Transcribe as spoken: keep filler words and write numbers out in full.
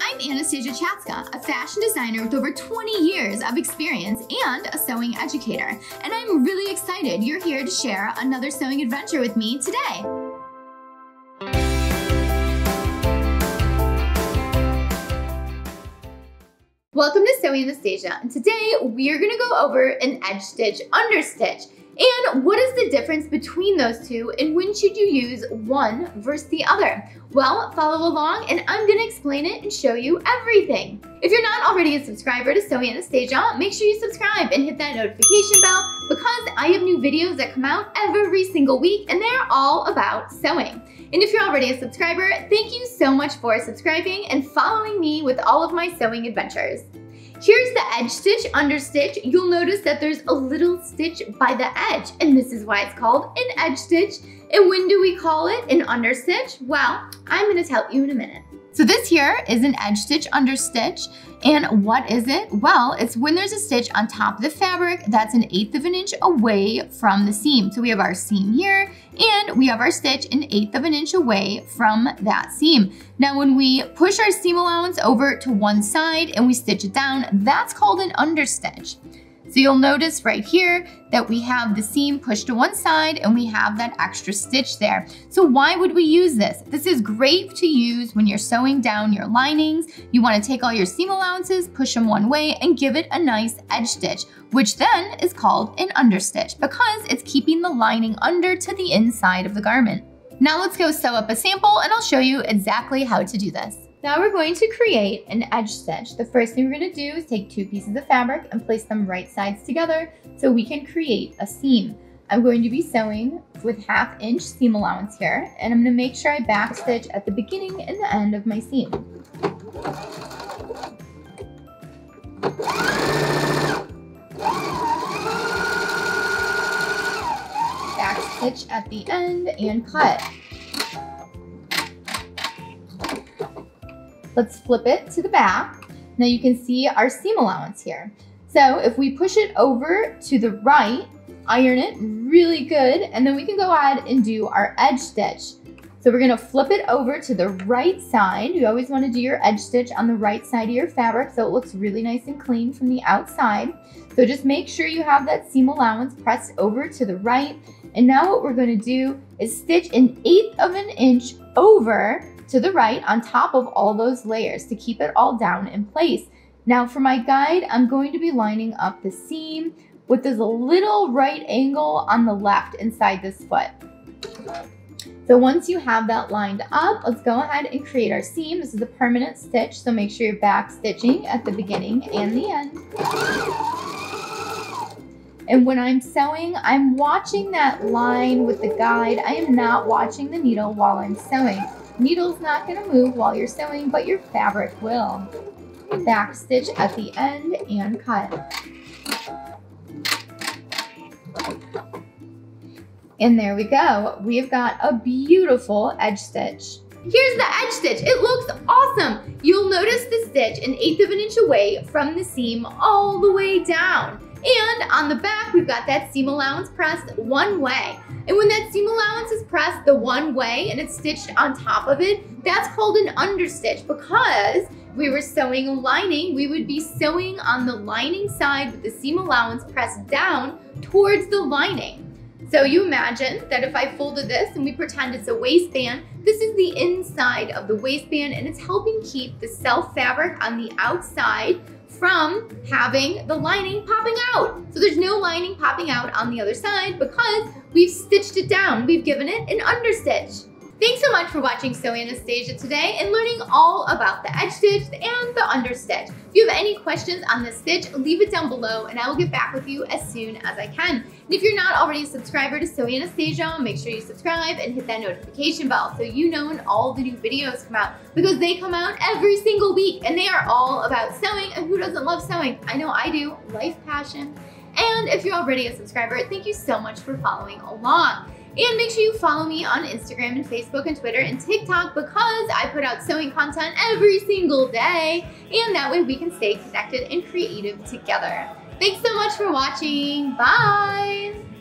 I'm Anastasia Chatzka, a fashion designer with over twenty years of experience and a sewing educator, and I'm really excited you're here to share another sewing adventure with me today. Welcome to Sewing Anastasia, and today we're going to go over an edge stitch, under stitch, and what is the difference between those two, and when should you use one versus the other? Well, follow along and I'm gonna explain it and show you everything. If you're not already a subscriber to Sewing Anastasia, make sure you subscribe and hit that notification bell because I have new videos that come out every single week and they're all about sewing. And if you're already a subscriber, thank you so much for subscribing and following me with all of my sewing adventures. Here's the edge stitch, under stitch. You'll notice that there's a little stitch by the edge, and this is why it's called an edge stitch. And when do we call it an under stitch? Well, I'm gonna tell you in a minute. So this here is an edge stitch, under stitch, and what is it? Well, it's when there's a stitch on top of the fabric that's an eighth of an inch away from the seam. So we have our seam here, and we have our stitch an eighth of an inch away from that seam. Now when we push our seam allowance over to one side and we stitch it down, that's called an understitch. So you'll notice right here that we have the seam pushed to one side and we have that extra stitch there. So why would we use this? This is great to use when you're sewing down your linings. You want to take all your seam allowances, push them one way, and give it a nice edge stitch, which then is called an understitch because it's keeping the lining under to the inside of the garment. Now let's go sew up a sample and I'll show you exactly how to do this. Now we're going to create an edge stitch. The first thing we're going to do is take two pieces of fabric and place them right sides together so we can create a seam. I'm going to be sewing with half inch seam allowance here, and I'm going to make sure I back stitch at the beginning and the end of my seam. Back stitch at the end and cut. Let's flip it to the back. Now you can see our seam allowance here. So if we push it over to the right, iron it really good, and then we can go ahead and do our edge stitch. So we're gonna flip it over to the right side. You always wanna do your edge stitch on the right side of your fabric so it looks really nice and clean from the outside. So just make sure you have that seam allowance pressed over to the right. And now what we're gonna do is stitch an eighth of an inch over to the right on top of all those layers to keep it all down in place. Now for my guide, I'm going to be lining up the seam with this little right angle on the left inside this foot. So once you have that lined up, let's go ahead and create our seam. This is a permanent stitch, so make sure you're back stitching at the beginning and the end. And when I'm sewing, I'm watching that line with the guide. I am not watching the needle while I'm sewing. Needle's not gonna move while you're sewing, but your fabric will. Back stitch at the end and cut. And there we go. We've got a beautiful edge stitch. Here's the edge stitch. It looks awesome. You'll notice the stitch an eighth of an inch away from the seam all the way down. And on the back, we've got that seam allowance pressed one way. And when that seam allowance is pressed the one way and it's stitched on top of it, that's called an understitch because we were sewing a lining, we would be sewing on the lining side with the seam allowance pressed down towards the lining. So you imagine that if I folded this and we pretend it's a waistband, this is the inside of the waistband and it's helping keep the self fabric on the outside from having the lining popping out. So there's no lining popping out on the other side because we've stitched it down. We've given it an understitch. Thanks so much for watching Sewing Anastasia today and learning all about the edge stitch and the understitch. If you have any questions on this stitch, leave it down below and I will get back with you as soon as I can. And if you're not already a subscriber to Sewing Anastasia, make sure you subscribe and hit that notification bell so you know when all the new videos come out because they come out every single week and they are all about sewing, and who doesn't love sewing? I know I do, life passion. And if you're already a subscriber, thank you so much for following along. And make sure you follow me on Instagram and Facebook and Twitter and TikTok because I put out sewing content every single day. And that way we can stay connected and creative together. Thanks so much for watching. Bye.